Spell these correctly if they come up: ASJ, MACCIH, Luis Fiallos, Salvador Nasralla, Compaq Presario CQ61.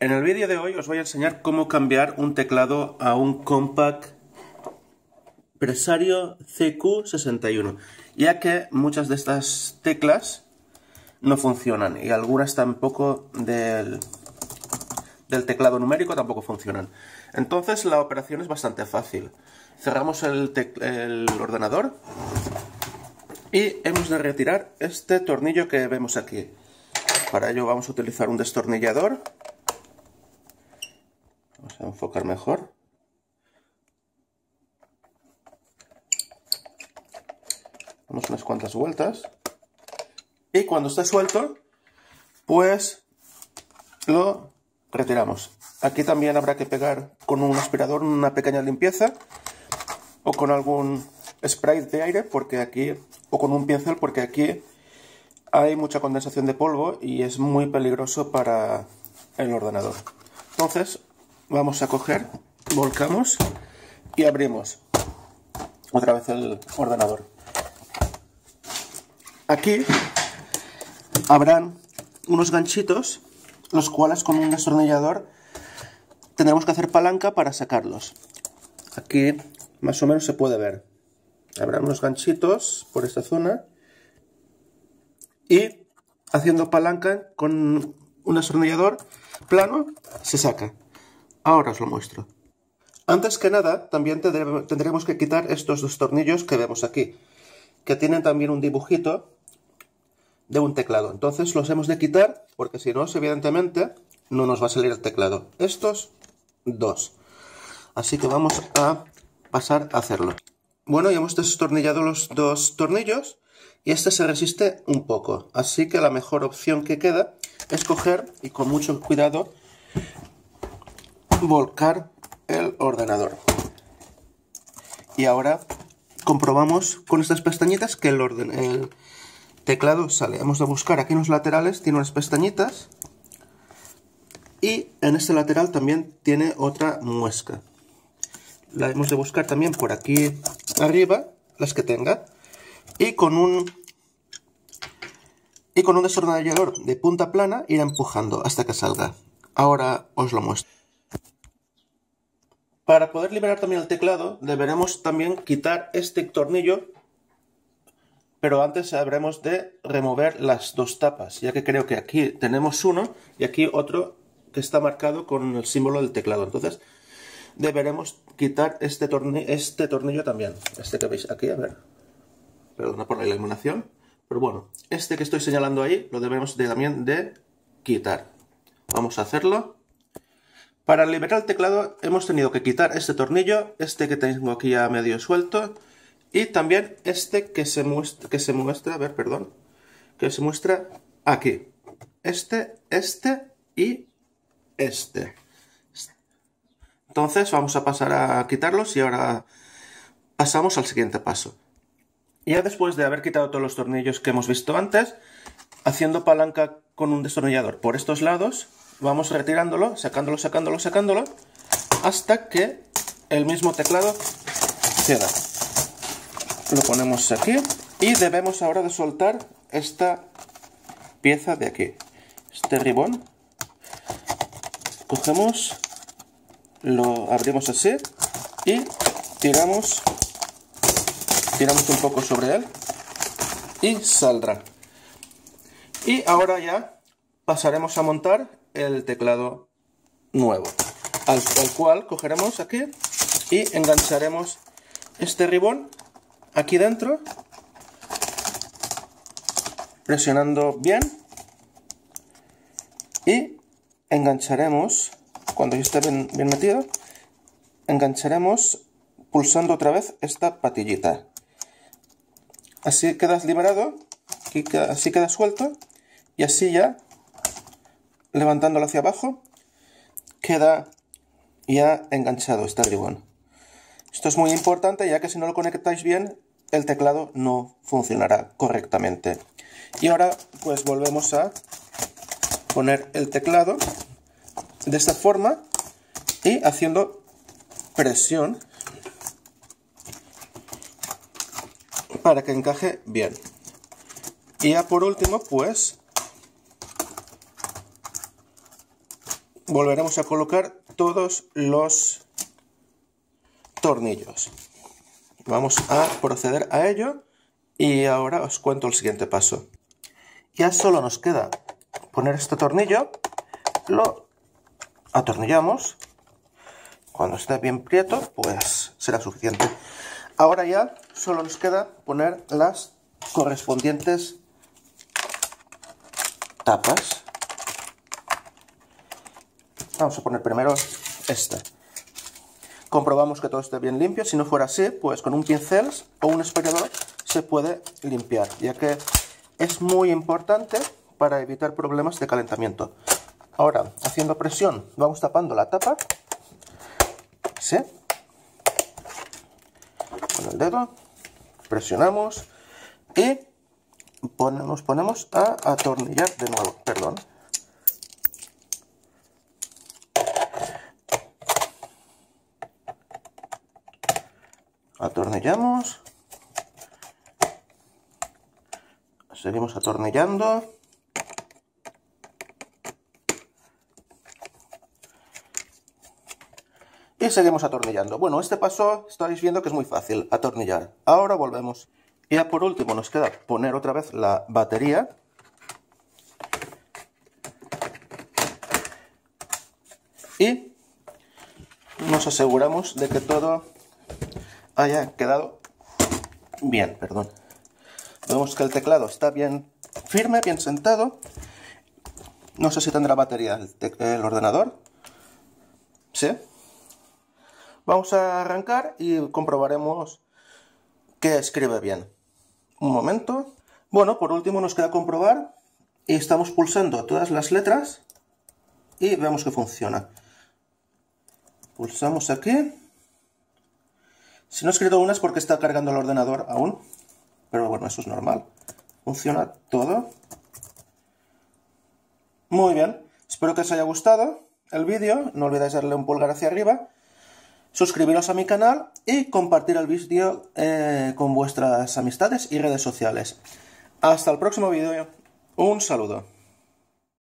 En el vídeo de hoy os voy a enseñar cómo cambiar un teclado a un Compaq Presario CQ61, ya que muchas de estas teclas no funcionan y algunas tampoco del teclado numérico tampoco funcionan. Entonces la operación es bastante fácil. Cerramos el ordenador y hemos de retirar este tornillo que vemos aquí. Para ello vamos a utilizar un destornillador. Vamos a enfocar mejor. Damos unas cuantas vueltas. Y cuando esté suelto, pues lo retiramos. Aquí también habrá que pegar con un aspirador una pequeña limpieza o con algún spray de aire, porque aquí, o con un pincel, porque aquí hay mucha condensación de polvo y es muy peligroso para el ordenador. Entonces vamos a coger, volcamos y abrimos otra vez el ordenador. Aquí habrán unos ganchitos, los cuales con un destornillador tendremos que hacer palanca para sacarlos. Aquí más o menos se puede ver. Habrá unos ganchitos por esta zona y haciendo palanca con un destornillador plano se saca. Ahora os lo muestro. Antes que nada también tendremos que quitar estos dos tornillos que vemos aquí, que tienen también un dibujito de un teclado. Entonces los hemos de quitar porque si no, evidentemente, no nos va a salir el teclado. Estos dos. Así que vamos a pasar a hacerlo. Bueno, ya hemos destornillado los dos tornillos y este se resiste un poco. Así que la mejor opción que queda es coger y con mucho cuidado volcar el ordenador. Y ahora comprobamos con estas pestañitas que el teclado sale. Hemos de buscar aquí en los laterales, tiene unas pestañitas y en este lateral también tiene otra muesca. La hemos de buscar también por aquí arriba, las que tenga, y con un destornillador de punta plana irá empujando hasta que salga. Ahora os lo muestro. Para poder liberar también el teclado deberemos también quitar este tornillo, pero antes habremos de remover las dos tapas, ya que creo que aquí tenemos uno y aquí otro que está marcado con el símbolo del teclado. Entonces deberemos quitar este tornillo también, este que veis aquí, a ver, perdona por la iluminación, pero bueno, este que estoy señalando ahí lo debemos también de quitar. Vamos a hacerlo. Para liberar el teclado hemos tenido que quitar este tornillo, este que tengo aquí ya medio suelto, y también este que se muestra aquí. Este y este. Entonces vamos a pasar a quitarlos y ahora pasamos al siguiente paso. Ya después de haber quitado todos los tornillos que hemos visto antes, haciendo palanca con un destornillador por estos lados, vamos retirándolo, sacándolo, hasta que el mismo teclado queda. Lo ponemos aquí y debemos ahora de soltar esta pieza de aquí, este ribón. Cogemos, lo abrimos así y tiramos un poco sobre él y saldrá. Y ahora ya pasaremos a montar el teclado nuevo, al cual cogeremos aquí y engancharemos este ribón aquí dentro, presionando bien, y engancharemos cuando ya esté bien metido, engancharemos pulsando otra vez esta patillita. Así quedas liberado, así queda suelto y así ya levantándolo hacia abajo, queda ya enganchado este ribón. Esto es muy importante, ya que si no lo conectáis bien, el teclado no funcionará correctamente. Y ahora pues volvemos a poner el teclado de esta forma y haciendo presión para que encaje bien. Y ya por último, pues volveremos a colocar todos los tornillos. Vamos a proceder a ello y ahora os cuento el siguiente paso. Ya solo nos queda poner este tornillo, lo atornillamos. Cuando esté bien prieto, pues será suficiente. Ahora ya solo nos queda poner las correspondientes tapas. Vamos a poner primero esta. Comprobamos que todo esté bien limpio. Si no fuera así, pues con un pincel o un espollador se puede limpiar, ya que es muy importante para evitar problemas de calentamiento. Ahora, haciendo presión, vamos tapando la tapa. ¿Sí? Con el dedo presionamos y nos ponemos a atornillar de nuevo. Perdón. Atornillamos, seguimos atornillando y seguimos atornillando. Bueno, este paso estaréis viendo que es muy fácil, atornillar. Ahora volvemos. Y ya por último nos queda poner otra vez la batería. Y nos aseguramos de que todo haya quedado bien, perdón. Vemos que el teclado está bien firme, bien sentado. No sé si tendrá batería el ordenador. Sí. Vamos a arrancar y comprobaremos que escribe bien. Un momento. Bueno, por último nos queda comprobar y estamos pulsando todas las letras y vemos que funciona. Pulsamos aquí. Si no he escrito una es porque está cargando el ordenador aún, pero bueno, eso es normal. Funciona todo. Muy bien, espero que os haya gustado el vídeo, no olvidéis darle un pulgar hacia arriba, suscribiros a mi canal y compartir el vídeo con vuestras amistades y redes sociales. Hasta el próximo vídeo, un saludo.